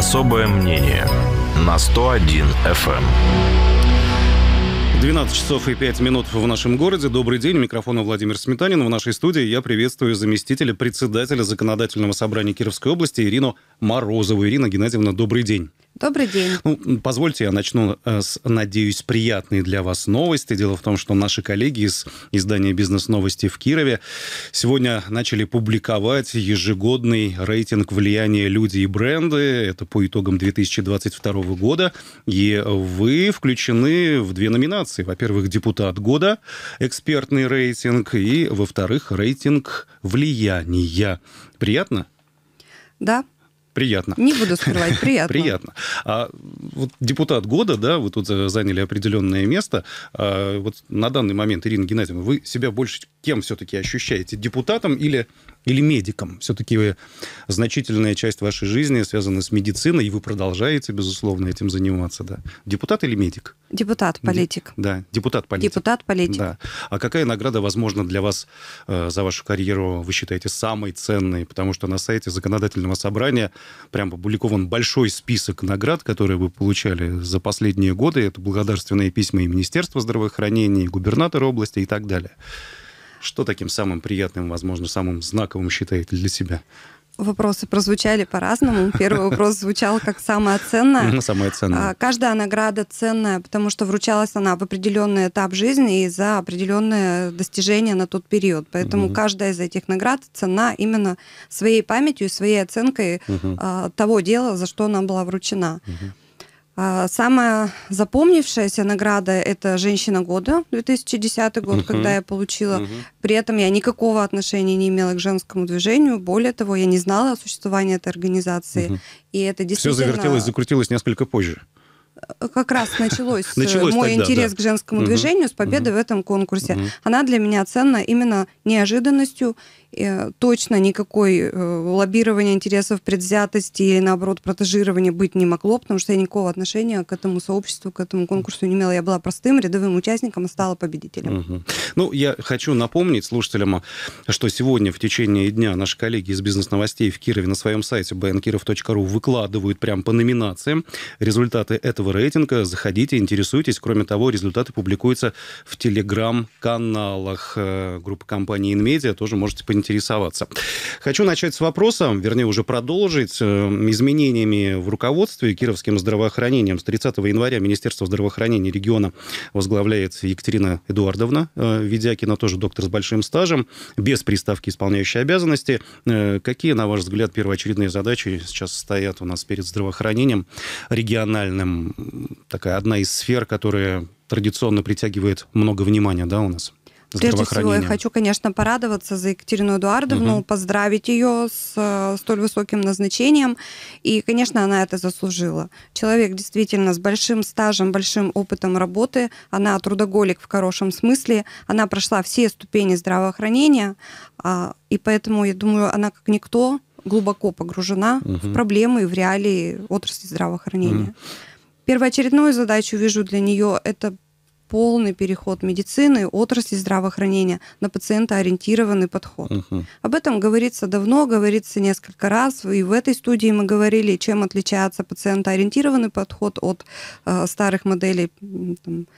Особое мнение на 101 FM. 12 часов и 5 минут в нашем городе. Добрый день. У микрофона Владимир Сметанин. В нашей студии я приветствую заместителя председателя Законодательного собрания Кировской области Ирину Морозову. Ирина Геннадьевна, добрый день. Добрый день. Позвольте, я начну с, надеюсь, приятной для вас новости. Дело в том, что наши коллеги из издания «Бизнес-новости» в Кирове сегодня начали публиковать ежегодный рейтинг влияния люди и бренды. Это по итогам 2022 года. И вы включены в две номинации. Во-первых, «Депутат года», экспертный рейтинг, и, во-вторых, рейтинг влияния. Приятно? Да. Приятно. Не буду скрывать, приятно. Приятно. А вот депутат года, да, вы тут заняли определенное место. А вот на данный момент, Ирина Геннадьевна, вы себя больше кем все-таки ощущаете? Депутатом или медиком? Все-таки значительная часть вашей жизни связана с медициной, и вы продолжаете, безусловно, этим заниматься, да? Депутат или медик? Депутат-политик. Да, депутат-политик. Депутат-политик. Да. А какая награда, возможно, для вас за вашу карьеру вы считаете самой ценной? Потому что на сайте Законодательного собрания прям опубликован большой список наград, которые вы получали за последние годы. Это благодарственные письма и Министерства здравоохранения, и губернатора области, и так далее. Что таким самым приятным, возможно, самым знаковым считаете для себя? Вопросы прозвучали по-разному. Первый вопрос звучал как «самая ценная». Самая ценная. Каждая награда ценная, потому что вручалась она в определенный этап жизни и за определенные достижения на тот период. Поэтому каждая из этих наград ценна именно своей памятью и своей оценкой того дела, за что она была вручена. Самая запомнившаяся награда – это «Женщина года», 2010 год, когда я получила. При этом я никакого отношения не имела к женскому движению. Более того, я не знала о существовании этой организации. И это действительно... Все завертелось, закрутилось несколько позже. Как раз началось мой тогда, интерес к женскому движению с победы в этом конкурсе. Она для меня ценна именно неожиданностью, точно никакой лоббирования интересов, предвзятости или, наоборот, протежирования быть не могло, потому что я никакого отношения к этому сообществу, к этому конкурсу не имела. Я была простым рядовым участником и стала победителем. Ну, я хочу напомнить слушателям, что сегодня в течение дня наши коллеги из «Бизнес-новостей» в Кирове на своем сайте bnkirov.ru выкладывают прям по номинациям результаты этого рейтинга. Заходите, интересуйтесь. Кроме того, результаты публикуются в телеграм-каналах группы компании «Инмедиа». Тоже можете понимать, интересоваться. Хочу начать с вопроса, вернее, уже продолжить, изменениями в руководстве кировским здравоохранением. С 30 января Министерство здравоохранения региона возглавляет Екатерина Эдуардовна Ведякина, тоже доктор с большим стажем, без приставки исполняющей обязанности. Какие, на ваш взгляд, первоочередные задачи сейчас стоят у нас перед здравоохранением региональным? Такая одна из сфер, которая традиционно притягивает много внимания, да, у нас? Прежде всего, я хочу, конечно, порадоваться за Екатерину Эдуардовну, поздравить ее с столь высоким назначением. И, конечно, она это заслужила. Человек действительно с большим стажем, большим опытом работы. Она трудоголик в хорошем смысле. Она прошла все ступени здравоохранения. И поэтому, я думаю, она как никто глубоко погружена в проблемы и в реалии отрасли здравоохранения. Первоочередную задачу вижу для нее – это полный переход медицины, отрасли здравоохранения на пациентоориентированный подход. Об этом говорится давно, говорится несколько раз. И в этой студии мы говорили, чем отличается пациентоориентированный подход от старых моделей, там,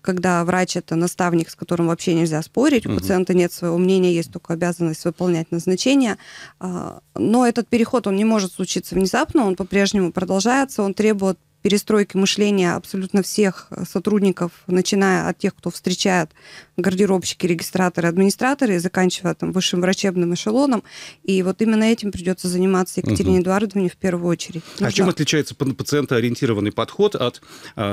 когда врач – это наставник, с которым вообще нельзя спорить, у пациента нет своего мнения, есть только обязанность выполнять назначение. Но этот переход, он не может случиться внезапно, он по-прежнему продолжается, он требует перестройки мышления абсолютно всех сотрудников, начиная от тех, кто встречает, гардеробщики, регистраторы, администраторы, и заканчивая там высшим врачебным эшелоном. И вот именно этим придется заниматься Екатерине Эдуардовне в первую очередь. А чем отличается пациентоориентированный подход от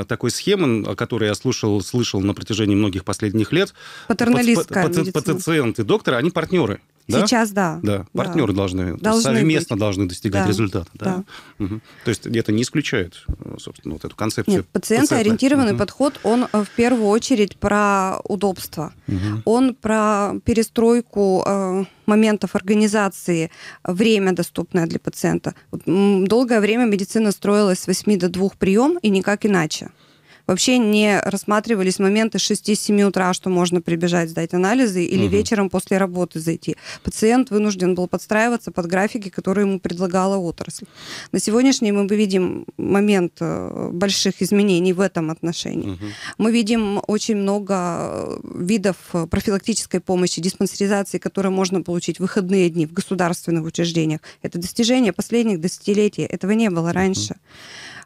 такой схемы, о которой я слышал на протяжении многих последних лет? Патерналистская медицина. Пациент и доктор, они партнеры. Да? Сейчас, да. Да, партнеры должны совместно быть. Должны достигать результата. Да. Да. То есть это не исключает, собственно, вот эту концепцию. Нет, пациентоориентированный подход, он в первую очередь про удобство. Он про перестройку моментов организации, время, доступное для пациента. Долгое время медицина строилась с 8 до 2 прием, и никак иначе. Вообще не рассматривались моменты 6-7 утра, что можно прибежать, сдать анализы, или вечером после работы зайти. Пациент вынужден был подстраиваться под графики, которые ему предлагала отрасль. На сегодняшний мы видим момент больших изменений в этом отношении. Мы видим очень много видов профилактической помощи, диспансеризации, которые можно получить в выходные дни в государственных учреждениях. Это достижение последних десятилетий. Этого не было раньше.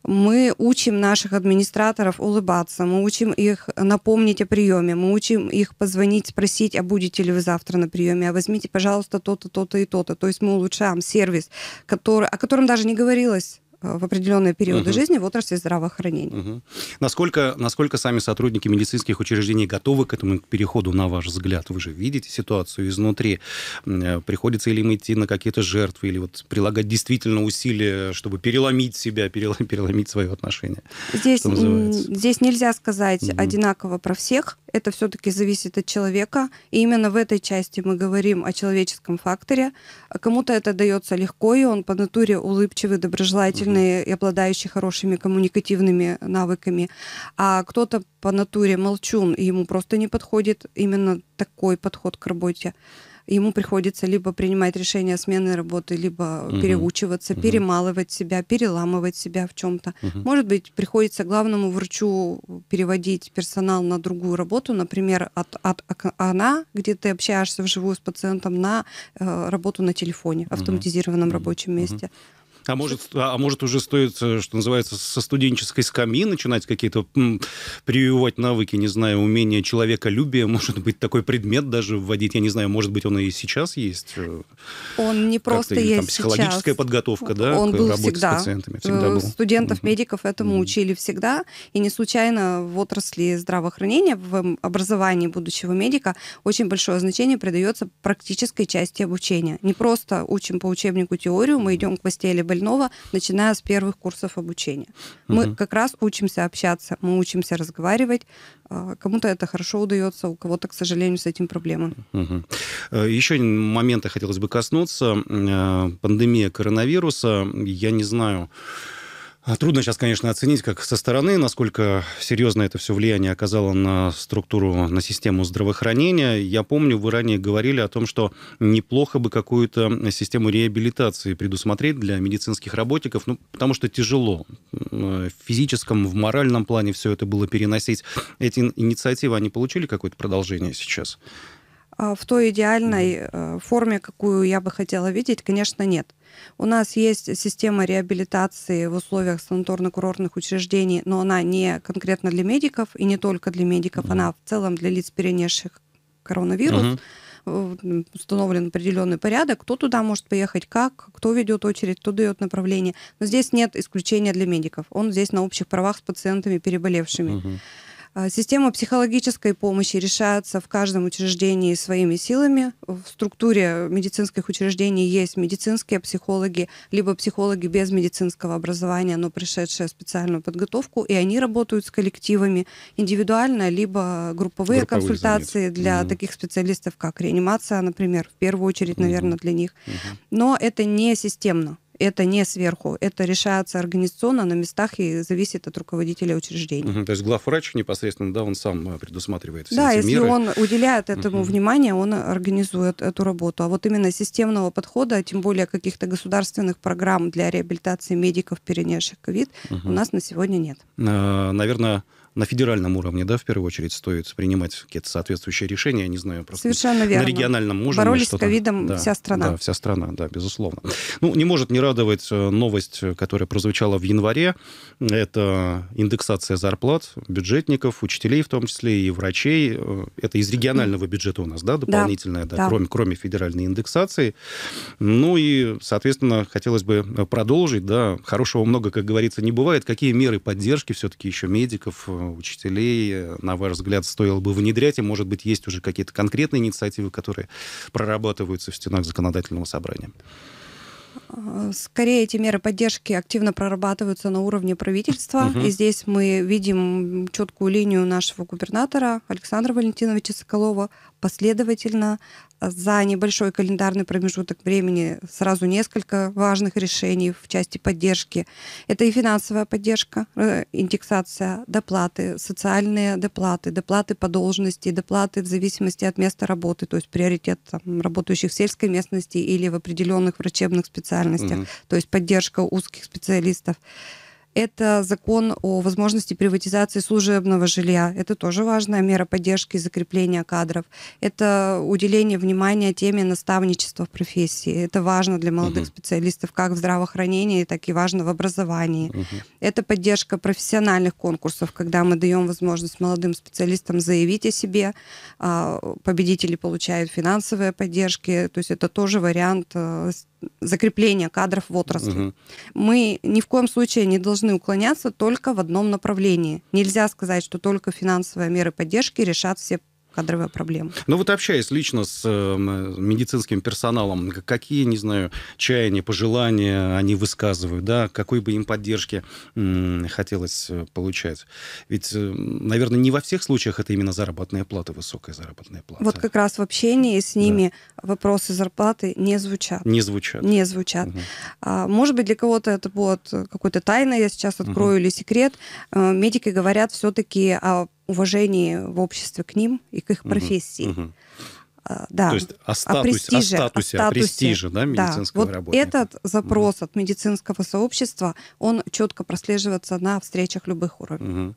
Мы учим наших администраторов улыбаться, мы учим их напомнить о приеме, мы учим их позвонить, спросить, а будете ли вы завтра на приеме, а возьмите, пожалуйста, то-то, то-то и то-то. То есть мы улучшаем сервис, о котором даже не говорилось в определенные периоды жизни в отрасли здравоохранения. Насколько сами сотрудники медицинских учреждений готовы к этому переходу, на ваш взгляд? Вы же видите ситуацию изнутри. Приходится ли им идти на какие-то жертвы, или вот прилагать действительно усилия, чтобы переломить себя, переломить свое отношение? Здесь нельзя сказать одинаково про всех. Это все-таки зависит от человека. И именно в этой части мы говорим о человеческом факторе. Кому-то это дается легко, и он по натуре улыбчивый, доброжелательный, и обладающий хорошими коммуникативными навыками, а кто-то по натуре молчун, и ему просто не подходит именно такой подход к работе. Ему приходится либо принимать решение о смене работы, либо переучиваться, перемалывать себя, переламывать себя в чем-то. Может быть, приходится главному врачу переводить персонал на другую работу, например, от где ты общаешься вживую с пациентом, на работу на телефоне, автоматизированном рабочем месте. А может, уже стоит, что называется, со студенческой скамьи начинать какие-то прививать навыки, не знаю, умение человеколюбия, может быть, такой предмет даже вводить, я не знаю, может быть, он и сейчас есть? Он не просто есть там, психологическая сейчас подготовка, да, он к был работе всегда с пациентами? Всегда был. Студентов-медиков этому учили всегда, и не случайно в отрасли здравоохранения, в образовании будущего медика очень большое значение придается практической части обучения. Не просто учим по учебнику теорию, мы идем к постели больного, начиная с первых курсов обучения. Мы как раз учимся общаться, мы учимся разговаривать. Кому-то это хорошо удается, у кого-то, к сожалению, с этим проблемы. Еще момента хотелось бы коснуться. Пандемия коронавируса. Я не знаю, трудно сейчас, конечно, оценить, как со стороны, насколько серьезно это все влияние оказало на структуру, на систему здравоохранения. Я помню, вы ранее говорили о том, что неплохо бы какую-то систему реабилитации предусмотреть для медицинских работников, ну, потому что тяжело в физическом, в моральном плане все это было переносить. Эти инициативы, они получили какое-то продолжение сейчас? В той идеальной форме, какую я бы хотела видеть, конечно, нет. У нас есть система реабилитации в условиях санаторно-курортных учреждений, но она не конкретно для медиков и не только для медиков, она в целом для лиц, перенесших коронавирус. Установлен определенный порядок, кто туда может поехать, как, кто ведет очередь, кто дает направление. Но здесь нет исключения для медиков. Он здесь на общих правах с пациентами, переболевшими. Система психологической помощи решается в каждом учреждении своими силами. В структуре медицинских учреждений есть медицинские психологи, либо психологи без медицинского образования, но пришедшие специальную подготовку, и они работают с коллективами индивидуально, либо групповые консультации для таких специалистов, как реанимация, например, в первую очередь, наверное, для них. Но это не системно. Это не сверху, это решается организационно на местах и зависит от руководителя учреждения. То есть главврач непосредственно, да, он сам предусматривает все эти меры. Да, если он уделяет этому внимание, он организует эту работу. А вот именно системного подхода, тем более каких-то государственных программ для реабилитации медиков, перенесших ковид, у нас на сегодня нет. Наверное, на федеральном уровне, да, в первую очередь стоит принимать какие-то соответствующие решения, я не знаю, просто совершенно верно. На региональном уровне. Боролись с ковидом, да, вся страна. Да, вся страна, да, безусловно. Ну, не может не радовать новость, которая прозвучала в январе. Это индексация зарплат бюджетников, учителей в том числе и врачей. Это из регионального бюджета у нас, да, дополнительная, да, кроме федеральной индексации. Ну и, соответственно, хотелось бы продолжить, да, хорошего много, как говорится, не бывает. Какие меры поддержки все-таки еще медиков, учителей, на ваш взгляд, стоило бы внедрять? И, может быть, есть уже какие-то конкретные инициативы, которые прорабатываются в стенах законодательного собрания? Скорее, эти меры поддержки активно прорабатываются на уровне правительства. И здесь мы видим четкую линию нашего губернатора Александра Валентиновича Соколова последовательно за небольшой календарный промежуток времени сразу несколько важных решений в части поддержки. Это и финансовая поддержка, индексация, доплаты, социальные доплаты, доплаты по должности, доплаты в зависимости от места работы, то есть приоритет там, работающих в сельской местности или в определенных врачебных специальностях, то есть поддержка узких специалистов. Это закон о возможности приватизации служебного жилья. Это тоже важная мера поддержки и закрепления кадров. Это уделение внимания теме наставничества в профессии. Это важно для молодых специалистов как в здравоохранении, так и важно в образовании. Это поддержка профессиональных конкурсов, когда мы даем возможность молодым специалистам заявить о себе. Победители получают финансовые поддержки. То есть это тоже вариант закрепления кадров в отрасли. Мы ни в коем случае не должны уклоняться только в одном направлении. Нельзя сказать, что только финансовые меры поддержки решат все кадровые проблемы. Ну вот общаясь лично с медицинским персоналом, какие, не знаю, чаяния, пожелания они высказывают, да, какой бы им поддержки хотелось получать? Ведь, наверное, не во всех случаях это именно заработная плата, высокая заработная плата. Вот как раз в общении с ними вопросы зарплаты не звучат. Не звучат. Не звучат. Может быть, для кого-то это будет какой-то тайной, я сейчас открою, или секрет. Медики говорят все-таки о уважении в обществе к ним и к их профессии. Да. То есть о статусе, о престиже да, медицинского работника. Вот этот запрос от медицинского сообщества, он четко прослеживается на встречах любых уровней.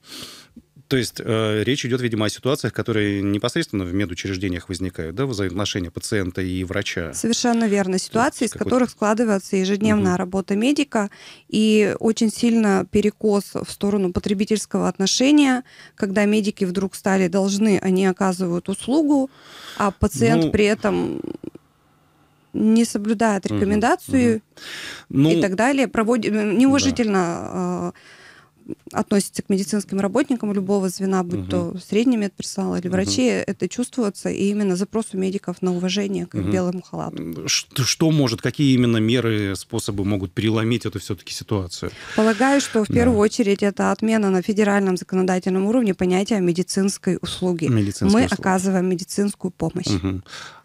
То есть речь идет, видимо, о ситуациях, которые непосредственно в медучреждениях возникают, да, взаимоотношения пациента и врача. Совершенно верно. Ситуации, из которых складывается ежедневная работа медика, и очень сильно перекос в сторону потребительского отношения, когда медики вдруг стали должны, они оказывают услугу, а пациент при этом не соблюдает рекомендацию и так далее, неуважительно относится к медицинским работникам любого звена, будь то средний медперсонал или врачи, это чувствуется, и именно запрос у медиков на уважение к белому халату. Что может, какие именно меры, способы могут переломить эту все-таки ситуацию? Полагаю, что в первую очередь это отмена на федеральном законодательном уровне понятия медицинской услуги. Мы оказываем медицинскую помощь.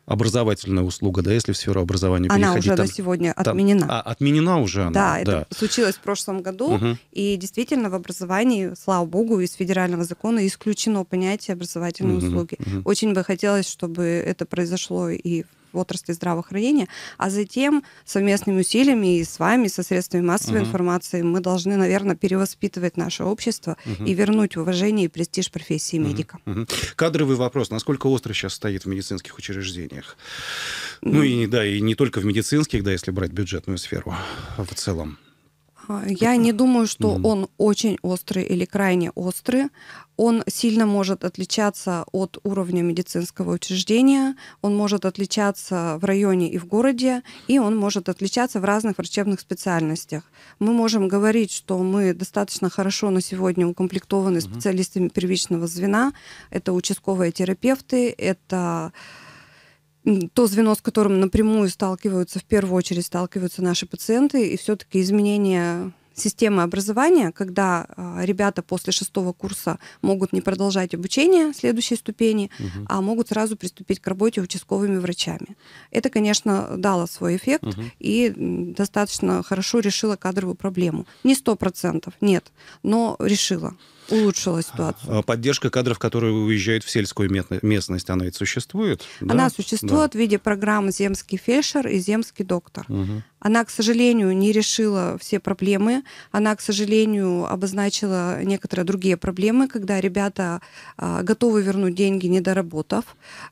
Образовательная услуга, да, если в сферу образования переходить. Она уже на сегодня отменена. Отменена уже она? Да, это случилось в прошлом году, и действительно в образовании, слава богу, из федерального закона исключено понятие образовательной услуги. Очень бы хотелось, чтобы это произошло и в отрасли здравоохранения, а затем совместными усилиями и с вами, со средствами массовой информации, мы должны, наверное, перевоспитывать наше общество и вернуть уважение и престиж профессии медика. Кадровый вопрос. Насколько остро сейчас стоит в медицинских учреждениях? Ну и, да, и не только в медицинских, да, если брать бюджетную сферу в целом. Я не думаю, что он очень острый или крайне острый. Он сильно может отличаться от уровня медицинского учреждения, он может отличаться в районе и в городе, и он может отличаться в разных врачебных специальностях. Мы можем говорить, что мы достаточно хорошо на сегодня укомплектованы специалистами первичного звена. Это участковые терапевты, это то звено, с которым напрямую сталкиваются, в первую очередь сталкиваются наши пациенты, и все-таки изменение системы образования, когда ребята после 6-го курса могут не продолжать обучение следующей ступени, а могут сразу приступить к работе участковыми врачами. Это, конечно, дало свой эффект и достаточно хорошо решило кадровую проблему. Не 100%, нет, но решило. Улучшила ситуацию. Поддержка кадров, которые уезжают в сельскую местность, она ведь существует? Она существует в виде программы «Земский фельдшер» и «Земский доктор». Она, к сожалению, не решила все проблемы. Она, к сожалению, обозначила некоторые другие проблемы, когда ребята готовы вернуть деньги, недоработав,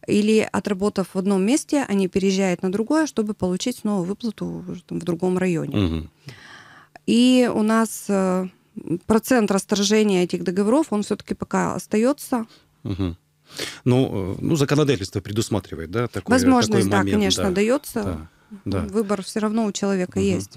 или отработав в одном месте, они переезжают на другое, чтобы получить снова выплату там, в другом районе. И у нас процент расторжения этих договоров, он все-таки пока остается. Ну, законодательство предусматривает, да, такой момент. Возможность, да, конечно, дается. Да. Выбор все равно у человека есть.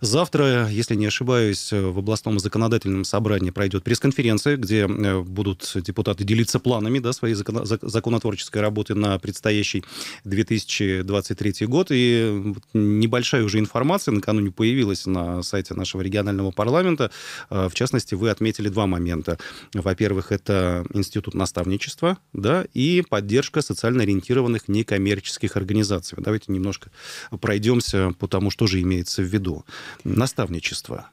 Завтра, если не ошибаюсь, в областном законодательном собрании пройдет пресс-конференция, где будут депутаты делиться планами, да, своей законотворческой работы на предстоящий 2023 год. И небольшая уже информация накануне появилась на сайте нашего регионального парламента. В частности, вы отметили два момента. Во-первых, это институт наставничества, да, и поддержка социально ориентированных некоммерческих организаций. Давайте немножко пройдемся по тому, что же имеется в виду. Наставничество.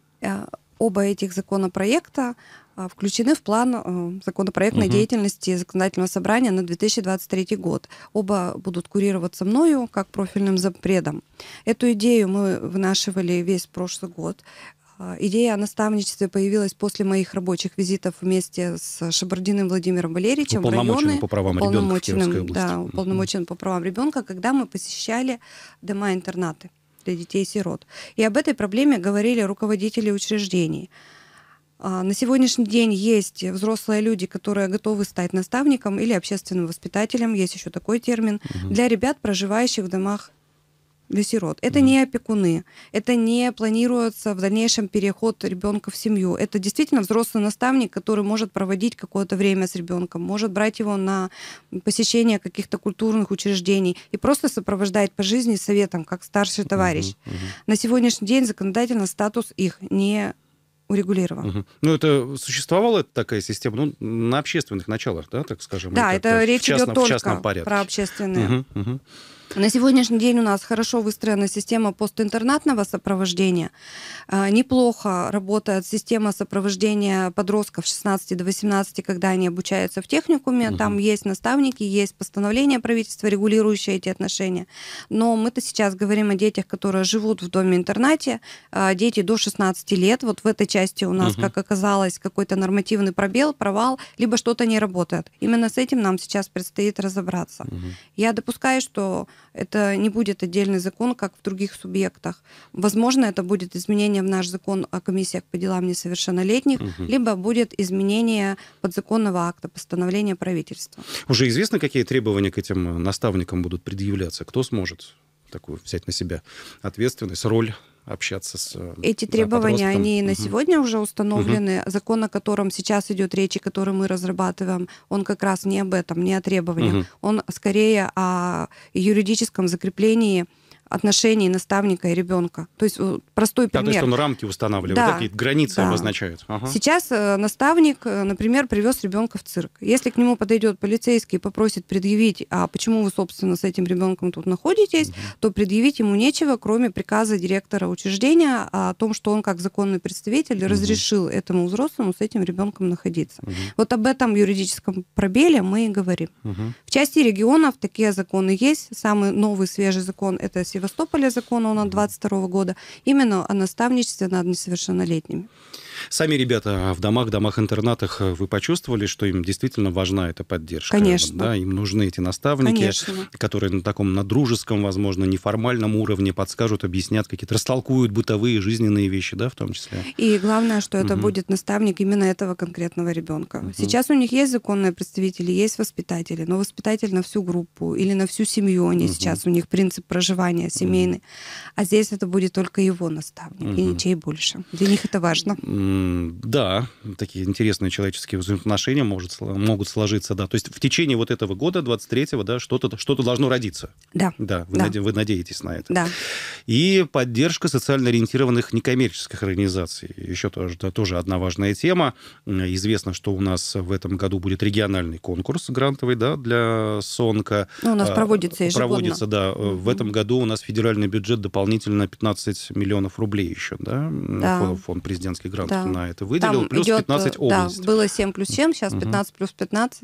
Оба этих законопроекта включены в план законопроектной деятельности Законодательного собрания на 2023 год. Оба будут курироваться мною как профильным зампредом. Эту идею мы вынашивали весь прошлый год. Идея о наставничестве появилась после моих рабочих визитов вместе с Шабардиным Владимиром Валерьевичем в районы, уполномоченным по правам ребенка, когда мы посещали дома-интернаты для детей-сирот. И об этой проблеме говорили руководители учреждений. На сегодняшний день есть взрослые люди, которые готовы стать наставником или общественным воспитателем, есть еще такой термин, для ребят, проживающих в домах для сирот. Это не опекуны, это не планируется в дальнейшем переход ребенка в семью. Это действительно взрослый наставник, который может проводить какое-то время с ребенком, может брать его на посещение каких-то культурных учреждений и просто сопровождает по жизни советом, как старший товарищ. На сегодняшний день законодательно статус их не урегулирован. Ну, это существовала такая система, ну, на общественных началах, да, так скажем? Да, это речь идет только про общественные. На сегодняшний день у нас хорошо выстроена система постинтернатного сопровождения. Неплохо работает система сопровождения подростков с 16 до 18, когда они обучаются в техникуме. Там есть наставники, есть постановление правительства, регулирующее эти отношения. Но мы-то сейчас говорим о детях, которые живут в доме-интернате. Дети до 16 лет. Вот в этой части у нас, как оказалось, какой-то нормативный пробел, провал, либо что-то не работает. Именно с этим нам сейчас предстоит разобраться. Я допускаю, что это не будет отдельный закон, как в других субъектах. Возможно, это будет изменение в наш закон о комиссиях по делам несовершеннолетних, либо будет изменение подзаконного акта, постановления правительства. Уже известно, какие требования к этим наставникам будут предъявляться? Кто сможет такую взять на себя ответственность, роль, общаться с Эти требования, они на сегодня уже установлены. Закон, о котором сейчас идет речь, и который мы разрабатываем, он как раз не об этом, не о требованиях. Он скорее о юридическом закреплении отношений наставника и ребенка. То есть простой пример. Да, то есть он рамки устанавливает, да, какие-то границы обозначают. Сейчас наставник, например, привез ребенка в цирк. Если к нему подойдет полицейский и попросит предъявить, а почему вы, собственно, с этим ребенком тут находитесь, то предъявить ему нечего, кроме приказа директора учреждения о том, что он как законный представитель разрешил этому взрослому с этим ребенком находиться. Вот об этом юридическом пробеле мы и говорим. В части регионов такие законы есть. Самый новый свежий закон — это Севастополя закон, он от 22 года, именно о наставничестве над несовершеннолетними. Сами ребята в домах-интернатах, вы почувствовали, что им действительно важна эта поддержка? Конечно. Да, им нужны эти наставники, которые на таком, на дружеском, возможно, неформальном уровне подскажут, объяснят какие-то, растолкуют бытовые, жизненные вещи, да, в том числе. И главное, что это будет наставник именно этого конкретного ребенка. Сейчас у них есть законные представители, есть воспитатели, но воспитатель на всю группу или на всю семью, они сейчас, у них принцип проживания семейный. А здесь это будет только его наставник, и ничей больше. Для них это важно. Да, такие интересные человеческие взаимоотношения могут сложиться, да. То есть в течение вот этого года, 23-го, да, что-то должно родиться. Да. Да, вы надеетесь на это. Да. И поддержка социально ориентированных некоммерческих организаций. Еще тоже одна важная тема. Известно, что у нас в этом году будет региональный конкурс грантовый, да, для СОНКа. Ну, у нас проводится ежегодно. Проводится, да. В этом году у нас федеральный бюджет дополнительно 15 миллионов рублей еще, да? Да. Фонд президентских грантов на это выделил. Там плюс идет 15 областей. Да, было 7 плюс 7, сейчас 15 плюс 15.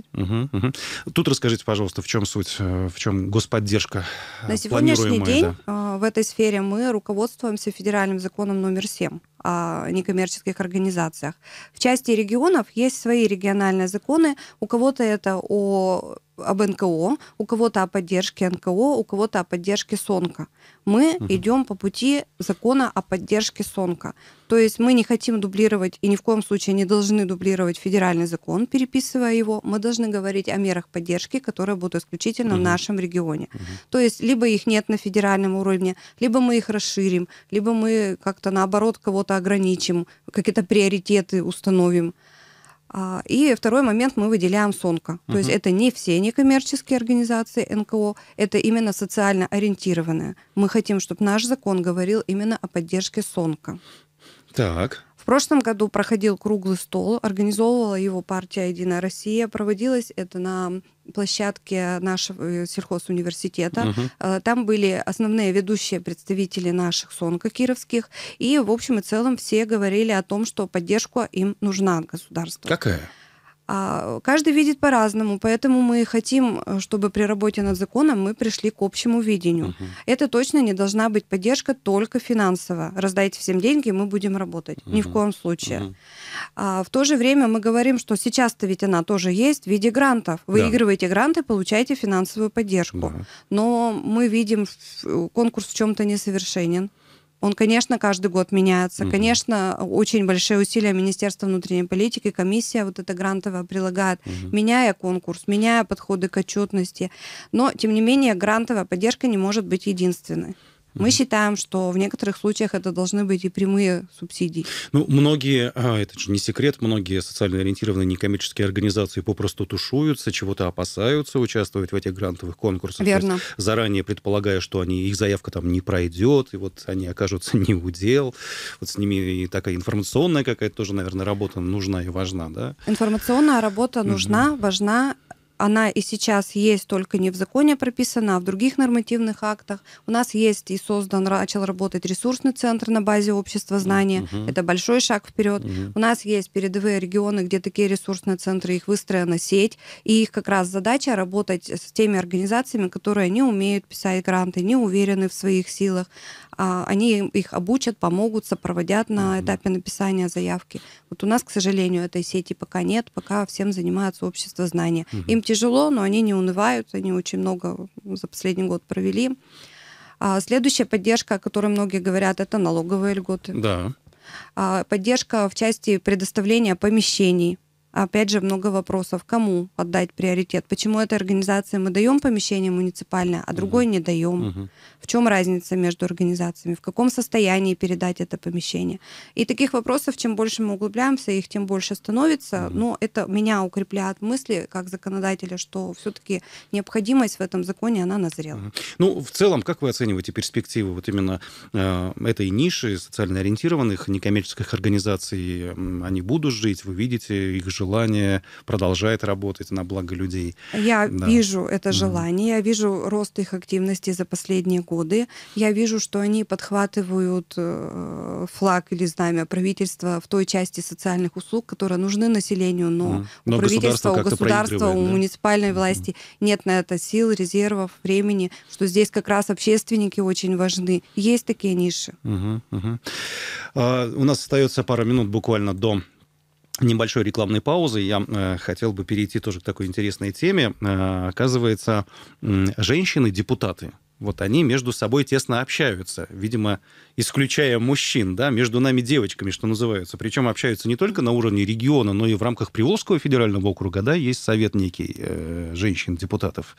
Тут расскажите, пожалуйста, в чем суть, в чем господдержка планируемая? На сегодняшний день в этой сфере мы руководствуемся федеральным законом номер 7 некоммерческих организациях. В части регионов есть свои региональные законы. У кого-то это об НКО, у кого-то о поддержке НКО, у кого-то о поддержке СОНКа. Мы идем по пути закона о поддержке СОНКа. То есть мы не хотим дублировать и ни в коем случае не должны дублировать федеральный закон, переписывая его. Мы должны говорить о мерах поддержки, которые будут исключительно в нашем регионе. То есть либо их нет на федеральном уровне, либо мы их расширим, либо мы как-то наоборот кого-то ограничим, какие-то приоритеты установим. И второй момент, мы выделяем СОНКа. То есть это не все некоммерческие организации НКО, это именно социально ориентированные. Мы хотим, чтобы наш закон говорил именно о поддержке СОНКа. Так. В прошлом году проходил круглый стол, организовывала его партия «Единая Россия». Проводилось это на площадке нашего сельхозуниверситета. Там были основные ведущие представители наших СОНКа кировских. И, в общем и целом, все говорили о том, что поддержка им нужна от государства. Какая? Каждый видит по-разному, поэтому мы хотим, чтобы при работе над законом мы пришли к общему видению. Это точно не должна быть поддержка только финансовая. Раздайте всем деньги, и мы будем работать. Ни в коем случае. В то же время мы говорим, что сейчас-то ведь она тоже есть в виде грантов. Выигрываете гранты, получаете финансовую поддержку. Но мы видим, конкурс в чем-то несовершенен. Он, конечно, каждый год меняется. Конечно, очень большие усилия Министерства внутренней политики, комиссия вот эта грантовая прилагает, меняя конкурс, меняя подходы к отчетности. Но, тем не менее, грантовая поддержка не может быть единственной. Мы считаем, что в некоторых случаях это должны быть и прямые субсидии. Ну, многие, это же не секрет, многие социально ориентированные некоммерческие организации попросту тушуются, чего-то опасаются участвовать в этих грантовых конкурсах. Верно. Заранее предполагая, что их заявка там не пройдет, и вот они окажутся не у дел. Вот с ними и такая информационная какая-то тоже, наверное, работа нужна и важна, да? Информационная работа нужна, важна. Она и сейчас есть, только не в законе прописана, а в других нормативных актах. У нас есть и начал работать ресурсный центр на базе общества знания. Это большой шаг вперед. У нас есть передовые регионы, где такие ресурсные центры, их выстроена сеть. И их как раз задача работать с теми организациями, которые не умеют писать гранты, не уверены в своих силах. Они их обучат, помогут, сопроводят на этапе написания заявки. Вот у нас, к сожалению, этой сети пока нет, пока всем занимается общество знания. Им тяжело, но они не унывают, они очень много за последний год провели. Следующая поддержка, о которой многие говорят, это налоговые льготы. Да. Поддержка в части предоставления помещений. Опять же, много вопросов, кому отдать приоритет. Почему этой организации мы даем помещение муниципальное, а другой не даем? В чем разница между организациями? В каком состоянии передать это помещение? И таких вопросов, чем больше мы углубляемся, их тем больше становится. Но это меня укрепляет мысли как законодателя, что все-таки необходимость в этом законе, она назрела. Ну, в целом, как вы оцениваете перспективы вот именно этой ниши социально ориентированных некоммерческих организаций? Они будут жить, вы видите их жизнь? Желание продолжает работать на благо людей. Я вижу это желание, я вижу рост их активности за последние годы, я вижу, что они подхватывают флаг или знамя правительства в той части социальных услуг, которые нужны населению, но у правительства, у государства, у муниципальной власти нет на это сил, резервов, времени, что здесь как раз общественники очень важны. Есть такие ниши. У нас остается пара минут буквально до небольшой рекламной паузы. Я хотел бы перейти тоже к такой интересной теме. Оказывается, женщины-депутаты, вот они между собой тесно общаются, видимо, исключая мужчин, да, между нами девочками, что называется. Причем общаются не только на уровне региона, но и в рамках Приволжского федерального округа, да, есть совет некий женщин-депутатов.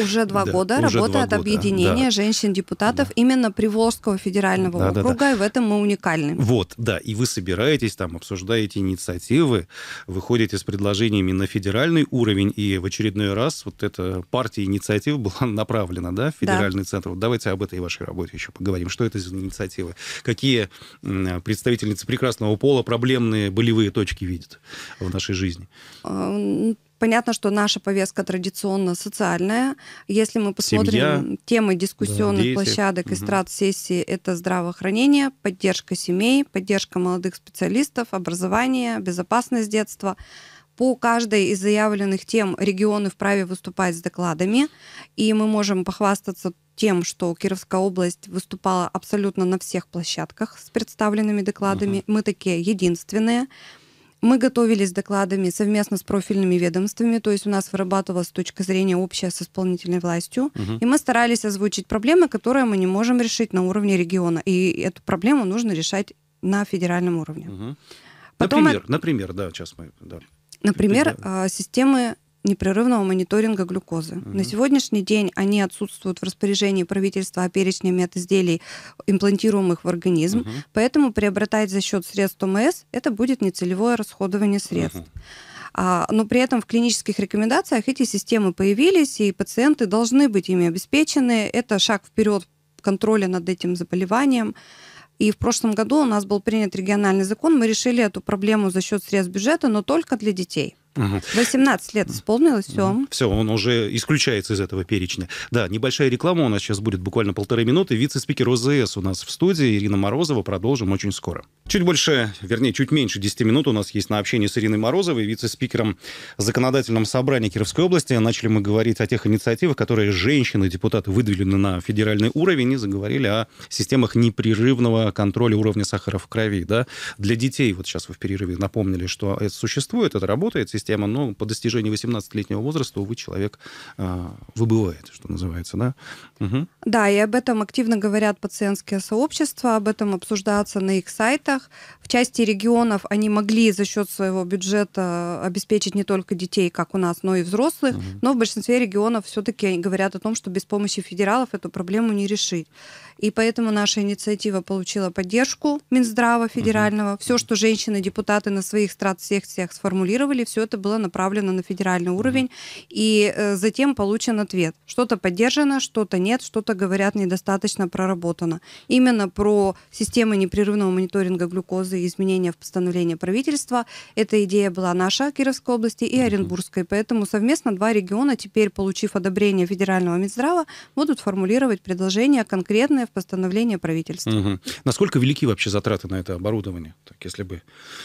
Уже два года работает объединение женщин-депутатов именно Приволжского федерального округа, и в этом мы уникальны. Вот, да, и вы собираетесь там, обсуждаете инициативы, выходите с предложениями на федеральный уровень, и в очередной раз вот эта партия инициатив была направлена, да, в федеральный центров. Давайте об этой вашей работе еще поговорим. Что это за инициативы? Какие представительницы прекрасного пола проблемные болевые точки видят в нашей жизни? Понятно, что наша повестка традиционно социальная. Если мы посмотрим темы дискуссионных площадок и страт-сессий, это здравоохранение, поддержка семей, поддержка молодых специалистов, образование, безопасность детства. По каждой из заявленных тем регионы вправе выступать с докладами, и мы можем похвастаться тем, что Кировская область выступала абсолютно на всех площадках с представленными докладами. Мы такие единственные. Мы готовились с докладами совместно с профильными ведомствами, то есть у нас вырабатывалась точка зрения общая с исполнительной властью, и мы старались озвучить проблемы, которые мы не можем решить на уровне региона, и эту проблему нужно решать на федеральном уровне. Потом, например, системы непрерывного мониторинга глюкозы. На сегодняшний день они отсутствуют в распоряжении правительства о перечне медизделий, имплантируемых в организм, поэтому приобретать за счет средств ОМС это будет нецелевое расходование средств. Но при этом в клинических рекомендациях эти системы появились, и пациенты должны быть ими обеспечены. Это шаг вперед в контроле над этим заболеванием. И в прошлом году у нас был принят региональный закон, мы решили эту проблему за счет средств бюджета, но только для детей. 18 лет исполнилось, все. Все, он уже исключается из этого перечня. Да, небольшая реклама у нас сейчас будет, буквально полторы минуты. Вице-спикер ОЗС у нас в студии, Ирина Морозова. Продолжим очень скоро. Чуть больше, вернее, чуть меньше 10 минут у нас есть на общение с Ириной Морозовой, вице-спикером Законодательного собрания Кировской области. Начали мы говорить о тех инициативах, которые женщины-депутаты выдвинули на федеральный уровень, и заговорили о системах непрерывного контроля уровня сахара в крови. Да? Для детей, вот сейчас вы в перерыве напомнили, что это существует, это работает, тема, но по достижении 18-летнего возраста, увы, человек выбывает, что называется, да? Да, и об этом активно говорят пациентские сообщества, об этом обсуждается на их сайтах. В части регионов они могли за счет своего бюджета обеспечить не только детей, как у нас, но и взрослых, но в большинстве регионов все-таки говорят о том, что без помощи федералов эту проблему не решить. И поэтому наша инициатива получила поддержку Минздрава федерального. Все, что женщины-депутаты на своих стратсекциях сформулировали, все это было направлено на федеральный уровень, и затем получен ответ. Что-то поддержано, что-то нет, что-то, говорят, недостаточно проработано. Именно про системы непрерывного мониторинга глюкозы и изменения в постановлении правительства. Эта идея была наша, Кировской области и Оренбургской, поэтому совместно два региона, теперь получив одобрение федерального Минздрава, будут формулировать предложения конкретные в постановлении правительства. Насколько велики вообще затраты на это оборудование, так, если бы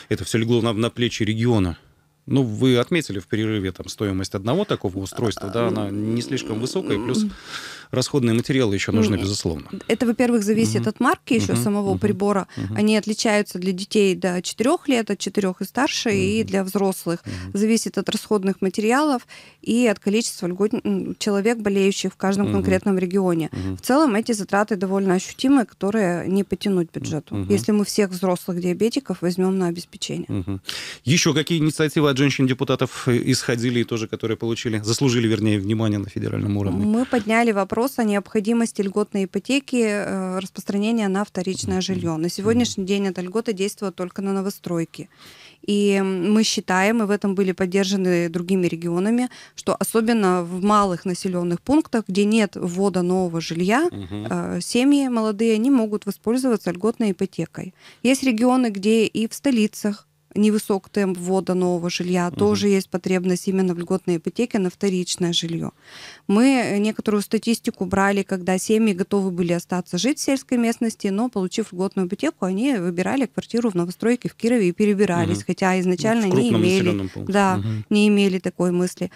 это все легло на плечи региона? Ну, вы отметили в перерыве там стоимость одного такого устройства, да, она не слишком высокая, плюс расходные материалы еще нужны, безусловно. Это, во-первых, зависит от марки еще самого прибора. Они отличаются для детей до 4 лет, от 4 и старше, и для взрослых. Зависит от расходных материалов и от количества человек, болеющих в каждом конкретном регионе. В целом эти затраты довольно ощутимые, которые не потянуть бюджету, если мы всех взрослых диабетиков возьмем на обеспечение. Еще какие инициативы от женщин-депутатов исходили, и тоже, которые получили, заслужили, вернее, внимание на федеральном уровне? Мы подняли вопрос о необходимости льготной ипотеки, распространения на вторичное жилье. На сегодняшний день эта льгота действует только на новостройки. И мы считаем, и в этом были поддержаны другими регионами, что особенно в малых населенных пунктах, где нет ввода нового жилья, семьи молодые не могут воспользоваться льготной ипотекой. Есть регионы, где и в столицах невысок темп ввода нового жилья, тоже есть потребность именно в льготной ипотеке на вторичное жилье. Мы некоторую статистику брали, когда семьи готовы были остаться жить в сельской местности, но, получив льготную ипотеку, они выбирали квартиру в новостройке в Кирове и перебирались, хотя изначально не имели такой мысли.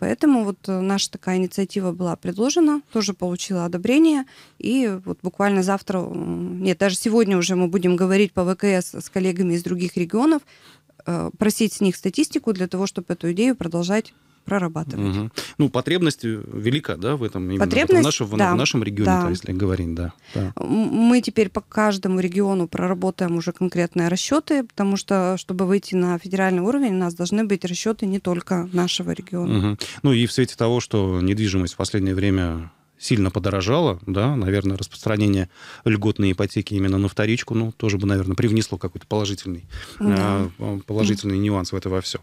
Поэтому вот наша такая инициатива была предложена, тоже получила одобрение, и вот буквально завтра, нет, даже сегодня уже мы будем говорить по ВКС с коллегами из других регионов, просить с них статистику для того, чтобы эту идею продолжать прорабатывать. Ну, потребность велика, да, в этом, именно потребность, в нашем регионе, да. Если говорить, да, да. Мы теперь по каждому региону проработаем уже конкретные расчеты, потому что, чтобы выйти на федеральный уровень, у нас должны быть расчеты не только нашего региона. Ну, и в свете того, что недвижимость в последнее время сильно подорожало, да, наверное, распространение льготной ипотеки именно на вторичку, ну, тоже бы, наверное, привнесло какой-то положительный нюанс в это во всем.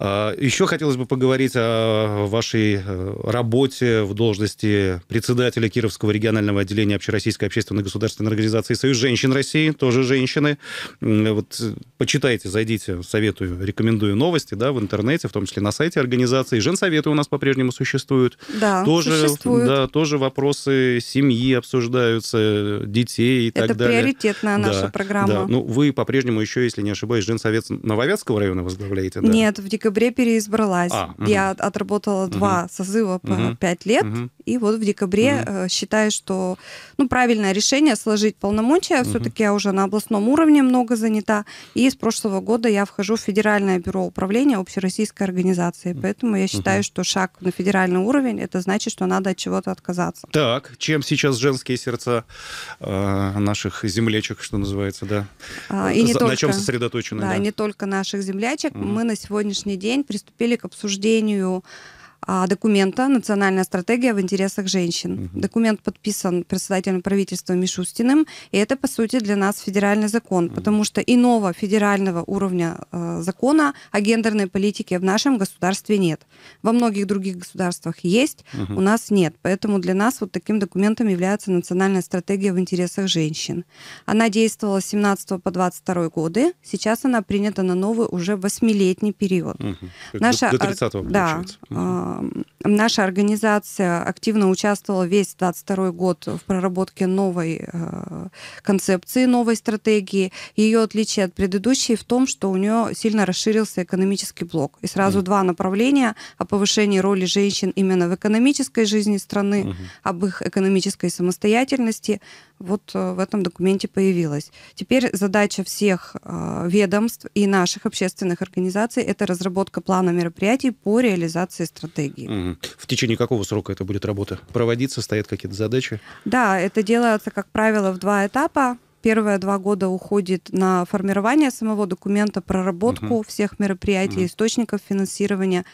Еще хотелось бы поговорить о вашей работе в должности председателя Кировского регионального отделения Общероссийской общественной государственной организации «Союз женщин России», тоже женщины. Вот почитайте, зайдите, советую, рекомендую новости, да, в интернете, в том числе на сайте организации. Женсоветы у нас по-прежнему существуют. Да, существуют. Да, тоже вопросы семьи обсуждаются, детей и так далее. Это приоритетная наша программа. Да. Ну, вы по-прежнему еще, если не ошибаюсь, женсовет Нововятского района возглавляете? Да? Нет, в декабре переизбралась. Я отработала 2 созыва по 5 лет, и вот в декабре считаю, что правильное решение сложить полномочия. Все-таки я уже на областном уровне много занята, и с прошлого года я вхожу в Федеральное бюро управления общероссийской организации, поэтому я считаю, что шаг на федеральный уровень, это значит, что надо от чего-то отказаться. Так, чем сейчас женские сердца наших землячек, что называется, да? И не только, на чем сосредоточены? Да, да, не только наших землячек. Мы на сегодняшний день приступили к обсуждению документа «Национальная стратегия в интересах женщин». Документ подписан председателем правительства Мишустиным, и это, по сути, для нас федеральный закон, потому что иного федерального уровня закона о гендерной политике в нашем государстве нет. Во многих других государствах есть, у нас нет. Поэтому для нас вот таким документом является «Национальная стратегия в интересах женщин». Она действовала с 17 по 22 годы, сейчас она принята на новый уже 8-летний период. Наша, до 30-го, получается. Да. Наша организация активно участвовала весь 2022 год в проработке новой концепции, новой стратегии. Ее отличие от предыдущей в том, что у нее сильно расширился экономический блок. И сразу 2 направления о повышении роли женщин именно в экономической жизни страны, об их экономической самостоятельности. Вот в этом документе появилось. Теперь задача всех ведомств и наших общественных организаций — это разработка плана мероприятий по реализации стратегии. В течение какого срока это будет работа проводиться? Стоят какие-то задачи? Да, это делается, как правило, в 2 этапа. Первые 2 года уходит на формирование самого документа, проработку всех мероприятий, источников финансирования.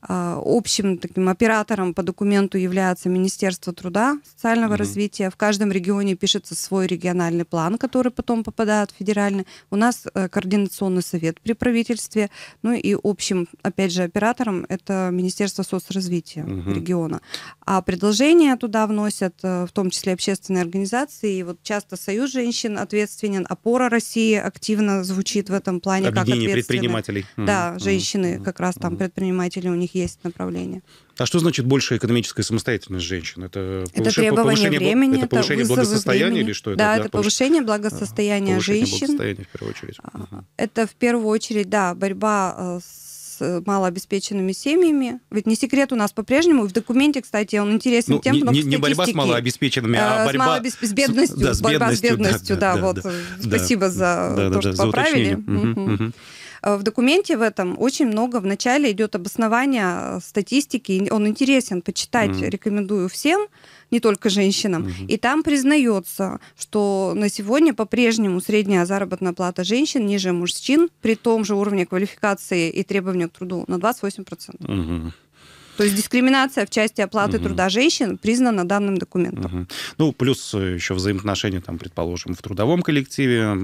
Общим таким оператором по документу является Министерство труда, социального развития. В каждом регионе пишется свой региональный план, который потом попадает в федеральный. У нас координационный совет при правительстве. Ну и общим, опять же, оператором это Министерство соцразвития региона. А предложения туда вносят, в том числе общественные организации. И вот часто Союз женщин ответственен, Опора России активно звучит в этом плане. Объединение предпринимателей. Да, женщины как раз там предприниматели у них есть направление. А что значит больше экономическая самостоятельность женщин? Это требование времени, это повышение благосостояния времени. Или что это? Да, это повышение благосостояния женщин. Благосостояния, в первую очередь. Это в первую очередь, да, борьба с малообеспеченными семьями. Ведь не секрет, у нас по-прежнему, в документе, кстати, он интересен тем, что не борьба с малообеспеченными, а борьба с бедностью. Да, борьба с бедностью, да, вот. Спасибо за то, что поправили. В документе в этом очень много. Вначале идет обоснование статистики. Он интересен, почитать рекомендую всем, не только женщинам. И там признается, что на сегодня по-прежнему средняя заработная плата женщин ниже мужчин при том же уровне квалификации и требованиях к труду на 28%. То есть дискриминация в части оплаты труда женщин признана данным документом. Ну, плюс еще взаимоотношения, там, предположим, в трудовом коллективе,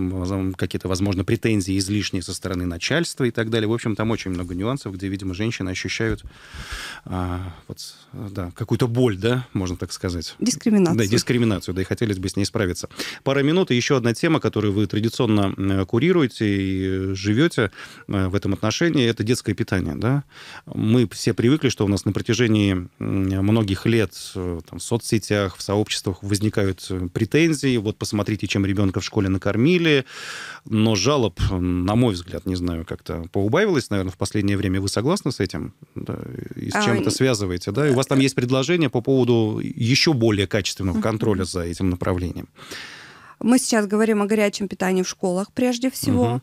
какие-то, возможно, претензии излишние со стороны начальства и так далее. В общем, там очень много нюансов, где, видимо, женщины ощущают какую-то боль, да, можно так сказать. Дискриминацию. Да, дискриминацию, да, и хотелось бы с ней справиться. Пара минут, и еще одна тема, которую вы традиционно курируете и живете в этом отношении, это детское питание, да. Мы все привыкли, что у нас на протяжении многих лет там, в соцсетях, в сообществах возникают претензии. Вот посмотрите, чем ребенка в школе накормили. Но жалоб, на мой взгляд, не знаю, как-то поубавилось, наверное, в последнее время. Вы согласны с этим? Да? И с чем это связываете? Да? И у вас там есть предложение по поводу еще более качественного контроля за этим направлением. Мы сейчас говорим о горячем питании в школах прежде всего.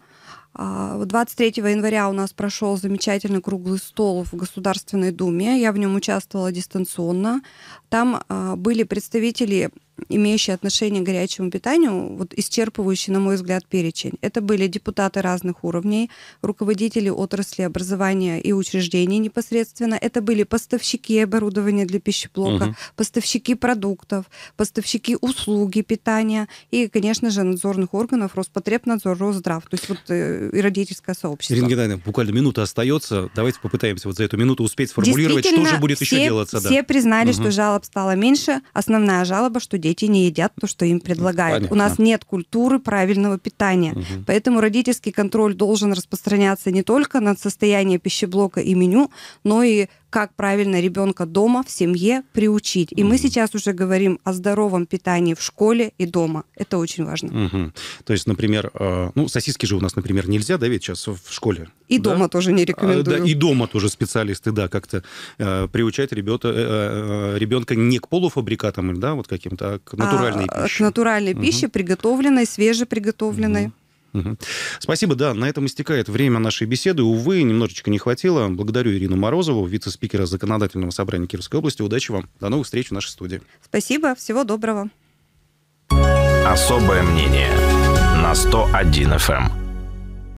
23 января у нас прошел замечательный круглый стол в Государственной Думе. Я в нем участвовала дистанционно. Там были представители, имеющие отношение к горячему питанию, вот исчерпывающий, на мой взгляд, перечень. Это были депутаты разных уровней, руководители отрасли образования и учреждений непосредственно. Это были поставщики оборудования для пищеблока, поставщики продуктов, поставщики услуги питания и, конечно же, надзорных органов Роспотребнадзор, Росздрав. То есть вот и родительское сообщество. Ирина Геннадьевна, буквально минута остается. Давайте попытаемся вот за эту минуту успеть сформулировать, что же будет еще делаться. Все признали, что жалоб стало меньше. Основная жалоба, что дети дети не едят то, что им предлагают. Понятно. У нас нет культуры правильного питания. Угу. Поэтому родительский контроль должен распространяться не только на состояние пищеблока и меню, но и как правильно ребенка дома, в семье приучить. И мы сейчас уже говорим о здоровом питании в школе и дома. Это очень важно. Угу. То есть, например, ну, сосиски же у нас, например, нельзя, да, ведь сейчас в школе? И да? Дома тоже не рекомендую. Да, и дома тоже специалисты, да, как-то приучать ребенка не к полуфабрикатам, да, вот каким-то, а к натуральной пище. К натуральной пище, приготовленной, свежеприготовленной. Угу. Спасибо, да, на этом истекает время нашей беседы. Увы, немножечко не хватило. Благодарю Ирину Морозову, вице-спикера Законодательного собрания Кировской области. Удачи вам. До новых встреч в нашей студии. Спасибо, всего доброго. Особое мнение на 101 FM.